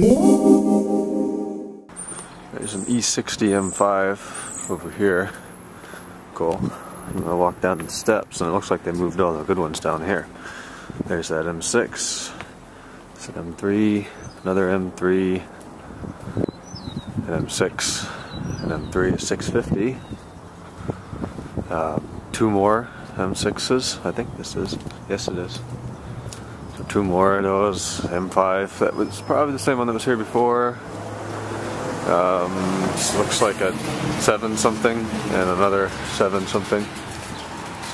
There's an E60 M5 over here. Cool. I'm gonna walk down the steps, and it looks like they moved all the good ones down here. There's that M6. It's an M3, another M3, an M6, an M3 is 650. Two more M6s, I think this is. Yes, it is. So two more of those. M5, that was probably the same one that was here before. Looks like a 7 something and another 7 something.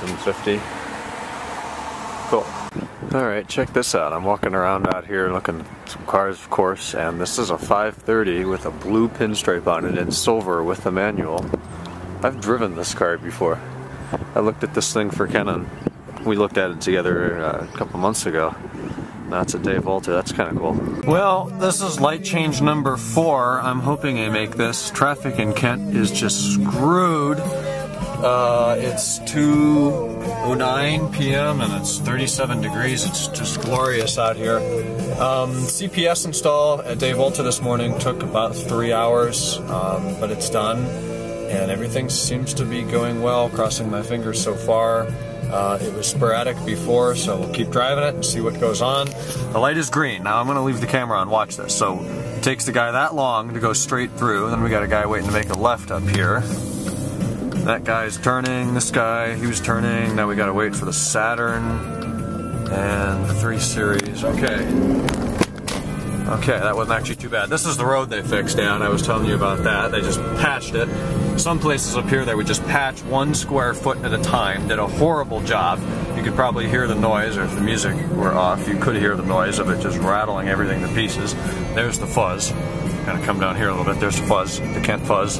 750. Cool. Alright, check this out. I'm walking around out here looking at some cars, of course, and this is a 530 with a blue pinstripe on it and silver with the manual. I've driven this car before. I looked at this thing for Kenan. We looked at it together a couple months ago. That's a Dave Walter, that's kind of cool. Well, this is light change number 4. I'm hoping I make this. Traffic in Kent is just screwed. It's 2:09 p.m. and it's 37 degrees. It's just glorious out here. CPS install at Dave Volta this morning took about 3 hours, but it's done. And everything seems to be going well, crossing my fingers so far. It was sporadic before, so we'll keep driving it and see what goes on. The light is green. Now I'm going to leave the camera on. Watch this. So it takes the guy that long to go straight through. Then we got a guy waiting to make a left up here. That guy's turning. This guy, he was turning. Now we got to wait for the Saturn and the 3 Series. Okay. Okay, that wasn't actually too bad. This is the road they fixed down. I was telling you about that. They just patched it. Some places up here, they would just patch 1 square foot at a time. Did a horrible job. You could probably hear the noise, or if the music were off, you could hear the noise of it just rattling everything to pieces. There's the fuzz. I'm gonna come down here a little bit. There's the fuzz, the Kent fuzz.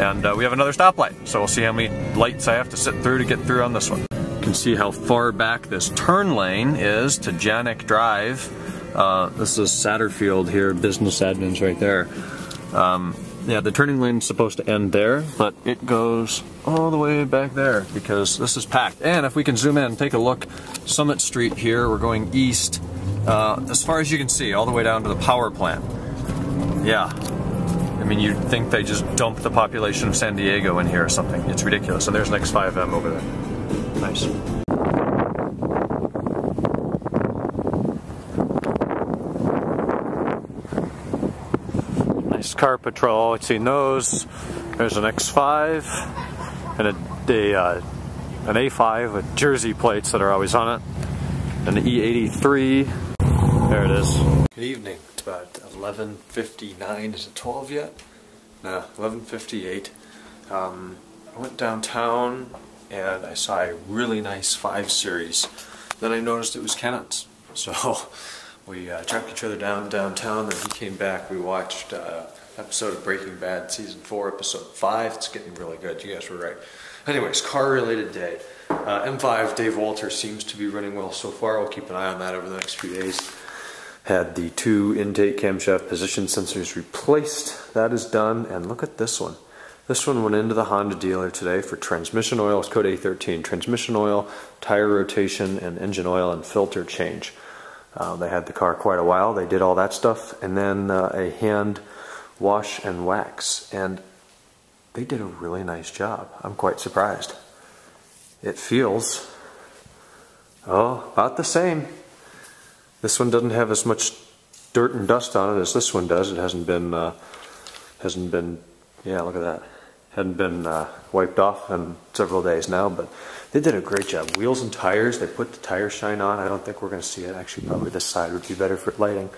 And we have another stoplight, so we'll see how many lights I have to sit through to get through on this one. You can see how far back this turn lane is to Janik Drive. This is Satterfield here, business admins right there. Yeah, the turning lane is supposed to end there, but it goes all the way back there because this is packed. And if we can zoom in and take a look, Summit Street here, we're going east, as far as you can see, all the way down to the power plant. Yeah, I mean, you'd think they just dumped the population of San Diego in here or something. It's ridiculous. And there's an X5M over there. Nice. Car patrol. It's in those. There's an X5 and an A5 with jersey plates that are always on it. An E83. There it is. Good evening. It's about 11:59. Is it 12 yet? No, 11:58. I went downtown and I saw a really nice 5 Series. Then I noticed it was Kenan's. So we tracked each other down downtown, and he came back. We watched episode of Breaking Bad, season 4, episode 5. It's getting really good. You guys were right. Anyways, car-related day. M5 Dave Walter seems to be running well so far. We'll keep an eye on that over the next few days. Had the 2 intake camshaft position sensors replaced. That is done. And look at this one. This one went into the Honda dealer today for transmission oil. It's code A13. Transmission oil, tire rotation, and engine oil and filter change. They had the car quite a while. They did all that stuff. And then a hand wash and wax, and they did a really nice job. I'm quite surprised. It feels, oh, about the same. This one doesn't have as much dirt and dust on it as this one does. It hasn't been, yeah, look at that. Hadn't been wiped off in several days now, but they did a great job. Wheels and tires, they put the tire shine on. I don't think we're going to see it. Actually, probably this side would be better for lighting.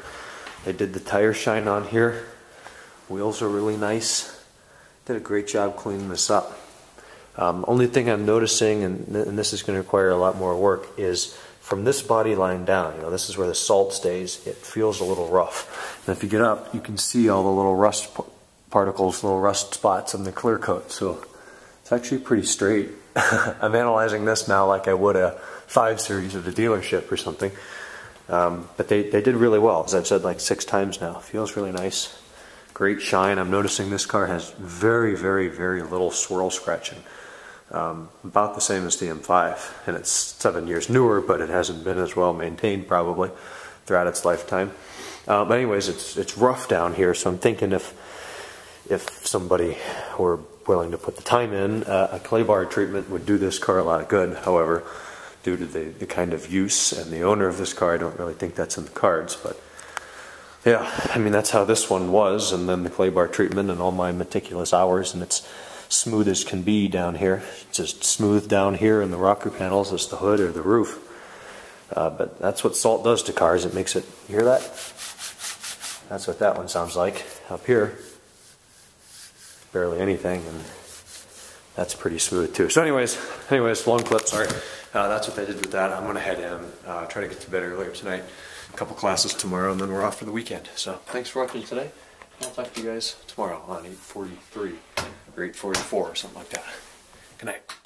They did the tire shine on here. Wheels are really nice. Did a great job cleaning this up. Only thing I'm noticing, and this is going to require a lot more work, is from this body line down, you know, this is where the salt stays, it feels a little rough. And if you get up, you can see all the little rust particles, little rust spots on the clear coat, so it's actually pretty straight. I'm analyzing this now like I would a 5 Series of the dealership or something, but they did really well, as I've said like 6 times now. Feels really nice, great shine. I'm noticing this car has very, very, very little swirl scratching, about the same as the M5, and it's 7 years newer, but it hasn't been as well maintained probably throughout its lifetime. But anyways, it's rough down here, so I'm thinking if somebody were willing to put the time in, a clay bar treatment would do this car a lot of good. However, due to the kind of use and the owner of this car, I don't really think that's in the cards. But yeah, I mean, that's how this one was, and then the clay bar treatment and all my meticulous hours, and it's smooth as can be down here. It's as smooth down here in the rocker panels as the hood or the roof. But that's what salt does to cars. It makes it, you hear that? That's what that one sounds like up here. Barely anything, and that's pretty smooth too. So anyways, long clip, sorry. That's what I did with that. I'm gonna head in, try to get to bed earlier tonight. A couple classes tomorrow, and then we're off for the weekend. So thanks for watching today. I'll talk to you guys tomorrow on 8:43 or 8:44 or something like that. Good night.